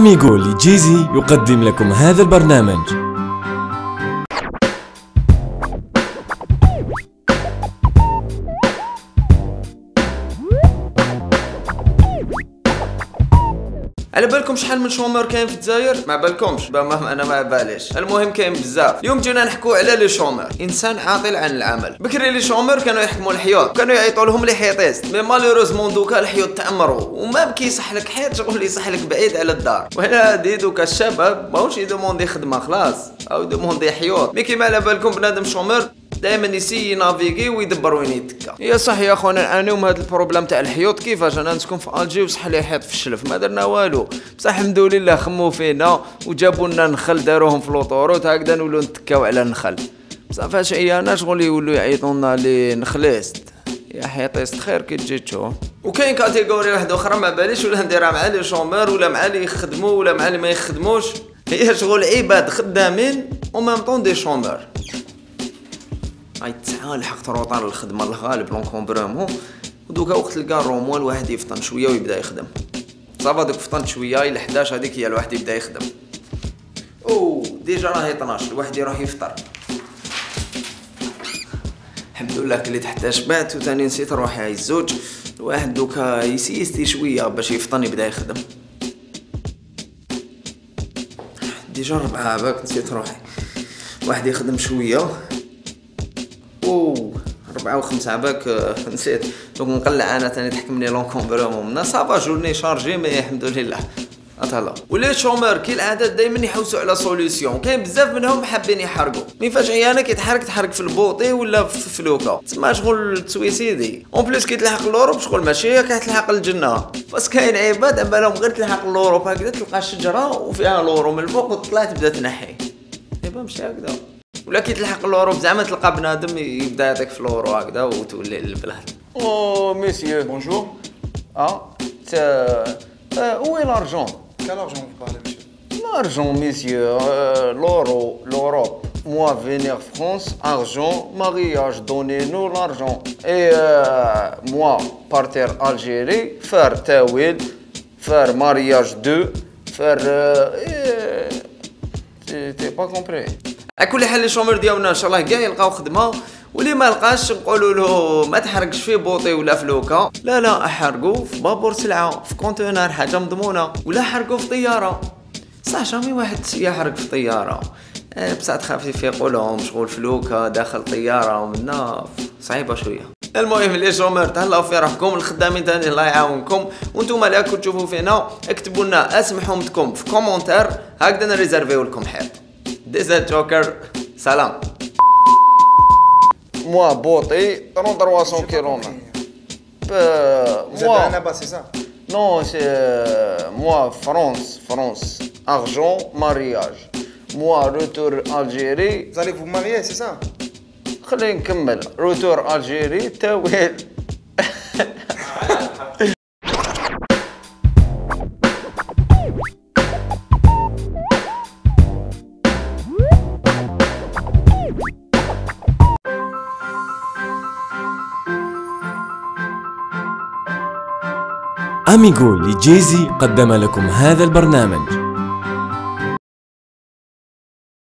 أميغو لجيزي يقدم لكم هذا البرنامج. على بالكم شحال من شومور كاين في الجزائر؟ ما بالكمش، انا ما باليش. المهم كاين بزاف. اليوم جينا نحكوا على لي شومور، انسان عاطل عن العمل. بكري لي شومور كانوا يحكموا الحيوط، كانوا يعيطوا لهم لي حيطيس، مي مالوروزمون دوكا الحيوط تأمروا وما بكي يصح لك حيط، شغل اللي يصح لك بعيد على الدار. وهنا هادي دوكا الشباب ماهوش يدوموندي خدمه خلاص، او يدوموندي حيوط. مي كيما على بالكم بنادم شومور دائما يسي ينافيكي ويدبر وين يتكا. يا صح يا خونا نعانيو من هاد البروبليم تاع الحيوط. كيفاش انا نسكن في الجي وصح لي حيط في الشلف، ما درنا والو، بصح الحمد لله خمو فينا وجابوا لنا نخل داروهم في لوطوروت، هكذا نولو نتكاو على النخل. بصح فاش عيانا شغل يولو يعيطوا لنا لي نخليست يا حيطيست خير كي تجي تشوف. وكاين كاتيجوري واحده اخرى ما باليش ولا نديرها مع لي شومور، ولا مع لي يخدموا ولا مع لي ما يخدموش، هي شغل عباد خدامين او ميم طون دي شومور. هاي تسعة لحقت روطان الخدمة الغالب لونكومبرومون، ودوكا وقت تلقى الروموال واحد يفطن شوية ويبدا يخدم. صافا ديك فطنت شوية إلى 11 هاديك هي الواحد يبدا يخدم. أو ديجا راهي 12 الواحد يروح يفطر. الحمد لله كليت حتى شبعت وتاني نسيت روحي هاي الزوج. الواحد دوكا يسيستي شوية باش يفطن يبدا يخدم. ديجا 4 باك نسيت روحي. واحد يخدم شوية. أوه 4 و5 باك نسيت، دونك نقلع انا تاني تحكم لي لونكومبرومون. انا صافا جورني شارجي مي الحمد لله اتهلا. ولا شومور كي العاده دائما يحوسوا على سوليسيون، كاين بزاف منهم حابين يحرقوا. مي فاش عيانك يتحرك تحرك في البوطي ولا في فلوكه تسمى شغل تسويسيدي. اون بليس كي تلحق لوروب شغل ماشي راك تلحق الجنه، بس كاين عباد عبالهم غير تلحق لوروب هكذا تلقى الشجره وفيها لورو من الفوق وتطلع تبدا تنحي. دابا ماشي هكذا، ولا كي تلحق لورو زعما تلقى بنادم يبدا يعطيك في لورو هكذا وتولي البلاد. او ميسيو بونجور. وين لارجون؟ كال ارجون فبالي ميسيو؟ لارجون ميسيو لورو لوروب موا فينيغ فرونس ارجون مارياج دوني نو لارجون اي موا بارتير الجيري فار تاويل فار مارياج دو فار تي با كومبري. على كل حال لي شومور ديالنا ان شاء الله كاع يلقاو خدمه، واللي ما لقاش نقولوا له ما تحرقش في بوطي ولا في لوكا، لا لا احرقوا في بابور سلعه، في كونتينر حاجه مضمونه، ولا حرقوا في طياره. صح جامي واحد يحرق في طياره، بصح تخاف يقولهم شغل في لوكا داخل طياره ومنا صعيبه شويه. المهم لي شومور تهلاو في روحكم، الخدامين تاني الله يعاونكم، وانتم اللي راكم تشوفوا فينا اكتبوا لنا اسم حومتكم في كومونتير هكذا نريزيرفيو لكم حيط. دي زاد جوكر سلام. موا بوطي 3300 كيلومتر. موا انا باسي سا نو سي موا فرنسا فرنسا ارجون مارياج موا روتور الجيري. زالي فو ماريي سي سا؟ خليني نكمل. روتور الجيري تاويل. أميغو لجيزي قدم لكم هذا البرنامج.